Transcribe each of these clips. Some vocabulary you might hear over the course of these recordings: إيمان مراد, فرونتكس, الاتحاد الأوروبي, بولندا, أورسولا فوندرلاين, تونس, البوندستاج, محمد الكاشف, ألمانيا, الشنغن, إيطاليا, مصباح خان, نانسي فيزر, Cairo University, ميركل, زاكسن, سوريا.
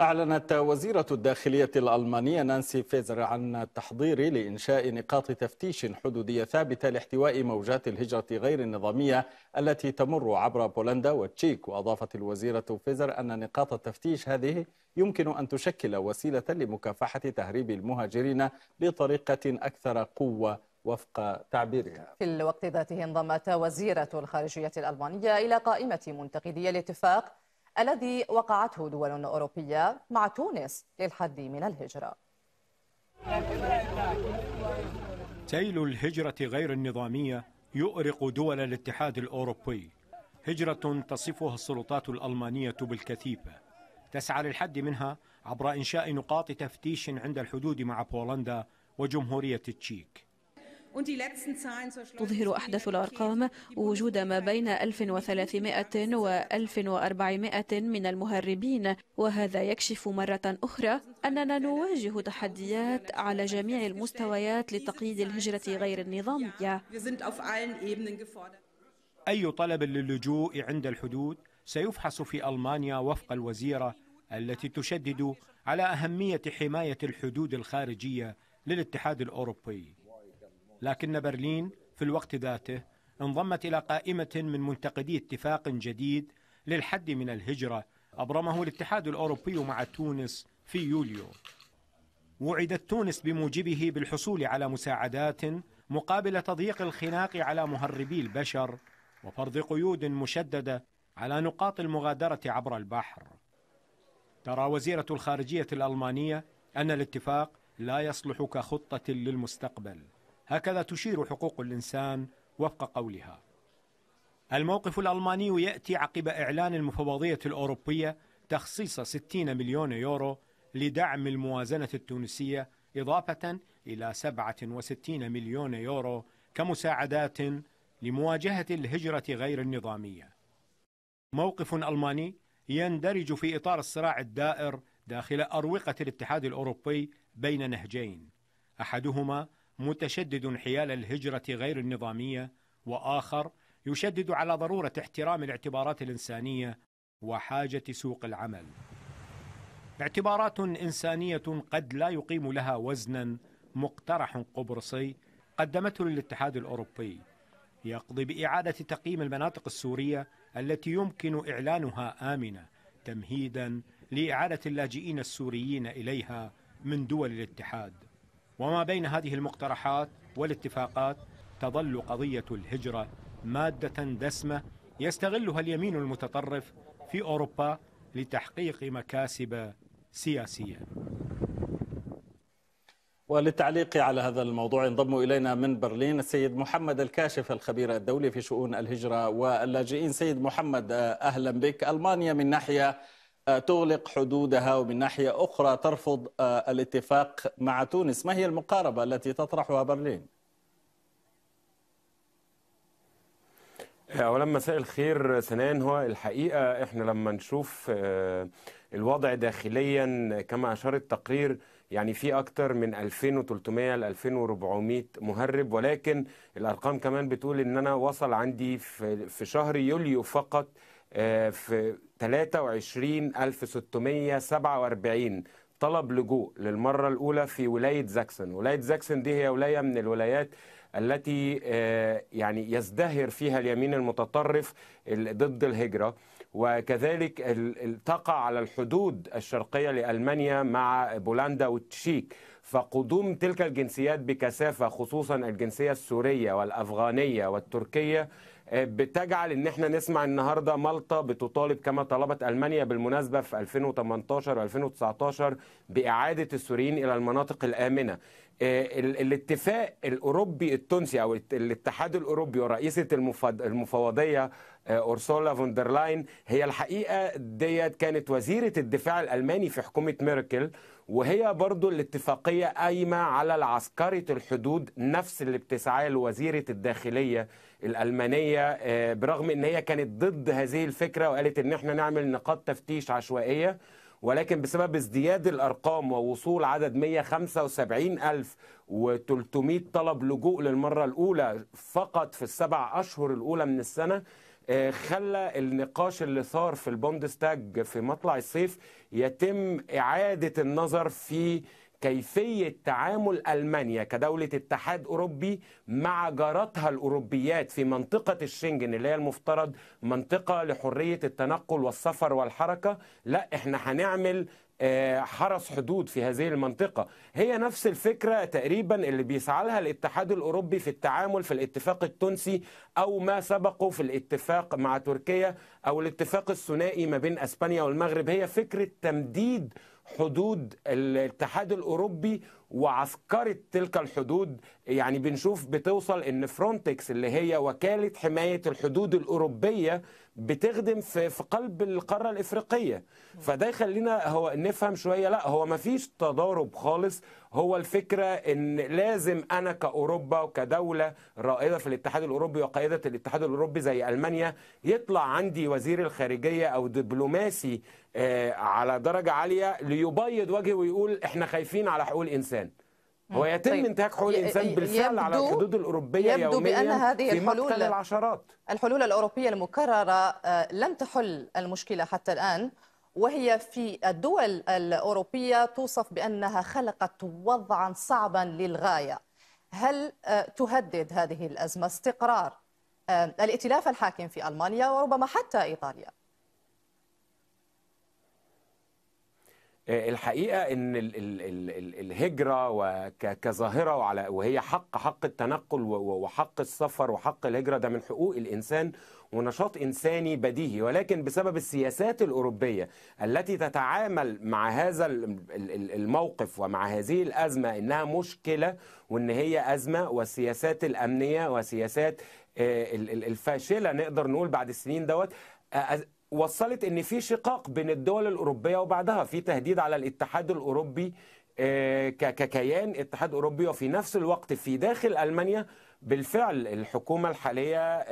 أعلنت وزيرة الداخلية الألمانية نانسي فيزر عن التحضير لإنشاء نقاط تفتيش حدودية ثابتة لاحتواء موجات الهجرة غير النظامية التي تمر عبر بولندا والتشيك. وأضافت الوزيرة فيزر أن نقاط التفتيش هذه يمكن أن تشكل وسيلة لمكافحة تهريب المهاجرين بطريقة أكثر قوة وفق تعبيرها. في الوقت ذاته انضمت وزيرة الخارجية الألمانية إلى قائمة منتقدي الاتفاق الذي وقعته دول أوروبية مع تونس للحد من الهجرة. سيل الهجرة غير النظامية يؤرق دول الاتحاد الأوروبي. هجرة تصفها السلطات الألمانية بالكثيفة، تسعى للحد منها عبر إنشاء نقاط تفتيش عند الحدود مع بولندا وجمهورية التشيك. تظهر أحدث الأرقام وجود ما بين 1300 و 1400 من المهربين، وهذا يكشف مرة أخرى أننا نواجه تحديات على جميع المستويات لتقييد الهجرة غير النظامية. أي طلب للجوء عند الحدود سيفحص في ألمانيا وفق الوزيرة، التي تشدد على أهمية حماية الحدود الخارجية للاتحاد الأوروبي. لكن برلين في الوقت ذاته انضمت إلى قائمة من منتقدي اتفاق جديد للحد من الهجرة أبرمه الاتحاد الأوروبي مع تونس في يوليو. وعدت تونس بموجبه بالحصول على مساعدات مقابل تضييق الخناق على مهربي البشر وفرض قيود مشددة على نقاط المغادرة عبر البحر. ترى وزيرة الخارجية الألمانية أن الاتفاق لا يصلح كخطة للمستقبل، هكذا تشير حقوق الإنسان وفق قولها. الموقف الألماني يأتي عقب إعلان المفوضية الأوروبية تخصيص 60 مليون يورو لدعم الموازنة التونسية، إضافة إلى 67 مليون يورو كمساعدات لمواجهة الهجرة غير النظامية. موقف ألماني يندرج في إطار الصراع الدائر داخل أروقة الاتحاد الأوروبي بين نهجين، أحدهما متشدد حيال الهجرة غير النظامية، وآخر يشدد على ضرورة احترام الاعتبارات الإنسانية وحاجة سوق العمل. اعتبارات إنسانية قد لا يقيم لها وزنا مقترح قبرصي قدمته للاتحاد الأوروبي يقضي بإعادة تقييم المناطق السورية التي يمكن إعلانها آمنة، تمهيدا لإعادة اللاجئين السوريين إليها من دول الاتحاد. وما بين هذه المقترحات والاتفاقات تظل قضية الهجرة مادة دسمة يستغلها اليمين المتطرف في أوروبا لتحقيق مكاسب سياسية. وللتعليق على هذا الموضوع ينضم إلينا من برلين السيد محمد الكاشف، الخبير الدولي في شؤون الهجرة واللاجئين. سيد محمد أهلا بك. ألمانيا من ناحية تغلق حدودها ومن ناحية أخرى ترفض الاتفاق مع تونس، ما هي المقاربة التي تطرحها برلين؟ أولا مساء الخير سنان. هو الحقيقة احنا لما نشوف الوضع داخليا كما أشار التقرير يعني في أكتر من 2300 ل 2400 مهرب، ولكن الأرقام كمان بتقول إن أنا وصل عندي في شهر يوليو فقط في 23647 طلب لجوء للمرة الأولى في ولاية زاكسن. ولاية زاكسن دي هي ولاية من الولايات التي يعني يزدهر فيها اليمين المتطرف ضد الهجرة، وكذلك تقع على الحدود الشرقية لألمانيا مع بولندا والتشيك. فقدوم تلك الجنسيات بكثافة، خصوصا الجنسية السورية والأفغانية والتركية، بتجعل ان احنا نسمع النهارده مالطا بتطالب كما طلبت المانيا بالمناسبه في 2018 و2019 باعاده السوريين الى المناطق الامنه. الاتفاق الاوروبي التونسي او الاتحاد الاوروبي ورئيسه المفوضيه أورسولا فوندرلاين، هي الحقيقه ديت كانت وزيره الدفاع الالماني في حكومه ميركل، وهي برضو الاتفاقيه قايمه على العسكرة الحدود، نفس اللي بتسعى له وزيره الداخليه الالمانيه، برغم ان هي كانت ضد هذه الفكره وقالت ان احنا نعمل نقاط تفتيش عشوائيه، ولكن بسبب ازدياد الأرقام ووصول عدد 175,300 طلب لجوء للمرة الأولى فقط في ال7 أشهر الأولى من السنة، خلى النقاش اللي صار في البوندستاج في مطلع الصيف يتم إعادة النظر في كيفية تعامل ألمانيا كدولة اتحاد أوروبي مع جارتها الأوروبيات في منطقة الشنغن اللي هي المفترض منطقة لحرية التنقل والسفر والحركة. لا، احنا هنعمل حرس حدود في هذه المنطقة. هي نفس الفكرة تقريبا اللي بيسعى لها الاتحاد الأوروبي في التعامل في الاتفاق التونسي أو ما سبقه في الاتفاق مع تركيا أو الاتفاق الثنائي ما بين أسبانيا والمغرب. هي فكرة تمديد حدود الاتحاد الأوروبي وعسكرة تلك الحدود. يعني بنشوف بتوصل ان فرونتكس اللي هي وكالة حماية الحدود الأوروبية بتخدم في قلب القارة الإفريقية. فده يخلينا هو نفهم شوية. لا، هو مفيش تضارب خالص. هو الفكرة ان لازم انا كأوروبا وكدولة رائدة في الاتحاد الأوروبي وقائدة الاتحاد الأوروبي زي ألمانيا يطلع عندي وزير الخارجية او دبلوماسي على درجة عالية ليبيض وجهه ويقول احنا خايفين على حقوق الإنسان. هو يتم انتهاك حقوق الإنسان بالفعل على الحدود الأوروبية يوميا بأن هذه في مقتل العشرات. الحلول الأوروبية المكررة لم تحل المشكلة حتى الآن، وهي في الدول الأوروبية توصف بأنها خلقت وضعا صعبا للغاية. هل تهدد هذه الأزمة استقرار الائتلاف الحاكم في ألمانيا وربما حتى إيطاليا؟ الحقيقة أن الهجرة كظاهرة وهي حق التنقل وحق السفر وحق الهجرة ده من حقوق الإنسان ونشاط إنساني بديهي، ولكن بسبب السياسات الأوروبية التي تتعامل مع هذا الموقف ومع هذه الأزمة إنها مشكلة وإن هي أزمة، والسياسات الأمنية والسياسات الفاشلة نقدر نقول بعد السنين دوت وصلت ان في شقاق بين الدول الاوروبيه وبعدها في تهديد على الاتحاد الاوروبي ككيان اتحاد اوروبي، وفي نفس الوقت في داخل المانيا بالفعل الحكومه الحاليه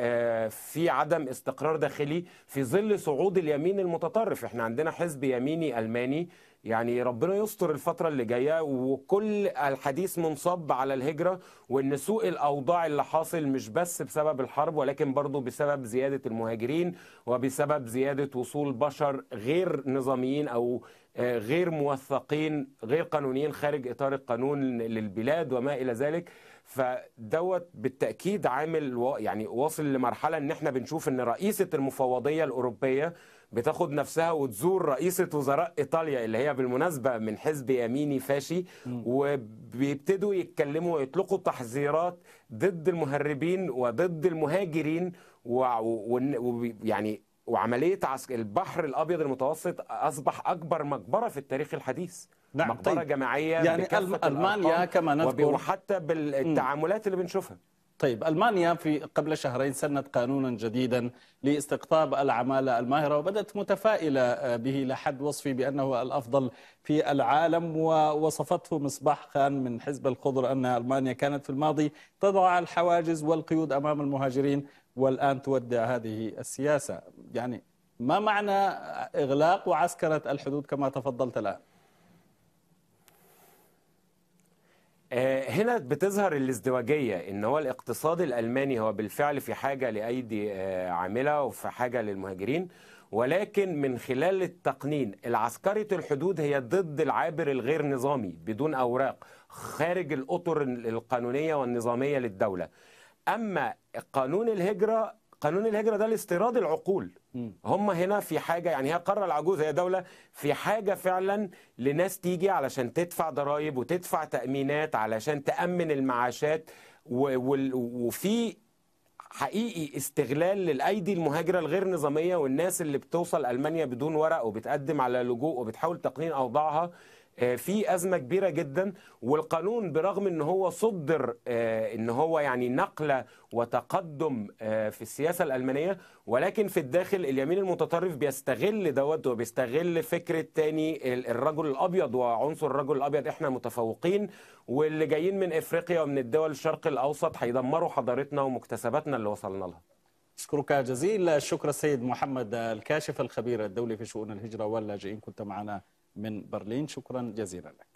في عدم استقرار داخلي في ظل صعود اليمين المتطرف. احنا عندنا حزب يميني الماني يعني ربنا يستر الفترة اللي جاية، وكل الحديث منصب على الهجرة وإن سوء الأوضاع اللي حاصل مش بس بسبب الحرب ولكن برضو بسبب زيادة المهاجرين وبسبب زيادة وصول بشر غير نظاميين أو غير موثقين غير قانونيين خارج إطار القانون للبلاد وما إلى ذلك. فدوت بالتأكيد عامل يعني واصل لمرحلة إن احنا بنشوف إن رئيسة المفوضية الأوروبية بتاخد نفسها وتزور رئيسة وزراء إيطاليا اللي هي بالمناسبة من حزب يميني فاشي، وبيبتدوا يتكلموا ويطلقوا تحذيرات ضد المهربين وضد المهاجرين ويعني وعملية البحر الأبيض المتوسط أصبح أكبر مقبرة في التاريخ الحديث. نعم، مقبرة طيب. جماعية يعني ألمانيا كما نذكر وحتى بالتعاملات اللي بنشوفها. طيب ألمانيا في قبل شهرين سنت قانونا جديدا لاستقطاب العمالة الماهرة وبدت متفائلة به لحد وصفه بأنه الأفضل في العالم، ووصفته مصباح خان من حزب الخضر أن ألمانيا كانت في الماضي تضع الحواجز والقيود أمام المهاجرين والآن تودع هذه السياسة. يعني ما معنى إغلاق وعسكرة الحدود كما تفضلت الآن؟ هنا بتظهر الازدواجية إن هو الاقتصاد الألماني هو بالفعل في حاجة لأيدي عاملة وفي حاجة للمهاجرين، ولكن من خلال التقنين العسكرة الحدود هي ضد العابر الغير نظامي بدون أوراق خارج الأطر القانونية والنظامية للدولة. أما قانون الهجرة، قانون الهجرة ده لاستيراد العقول. هم هنا في حاجة يعني هي قارة العجوز، هي دولة في حاجة فعلا لناس تيجي علشان تدفع ضرائب وتدفع تأمينات علشان تأمن المعاشات، وفي حقيقي استغلال للأيدي المهاجرة الغير نظامية والناس اللي بتوصل ألمانيا بدون ورق وبتقدم على لجوء وبتحاول تقنين أوضاعها. في أزمة كبيرة جدا، والقانون برغم ان هو صدر ان هو يعني نقلة وتقدم في السياسة الألمانية، ولكن في الداخل اليمين المتطرف بيستغل دوت وبيستغل فكرة تاني الرجل الأبيض وعنصر الرجل الأبيض، احنا متفوقين واللي جايين من إفريقيا ومن الدول الشرق الأوسط هيدمروا حضارتنا ومكتسباتنا اللي وصلنا لها. أشكرك جزيل الشكر السيد محمد الكاشف الخبير الدولي في شؤون الهجرة واللاجئين، كنت معنا من برلين، شكرا جزيلا لك.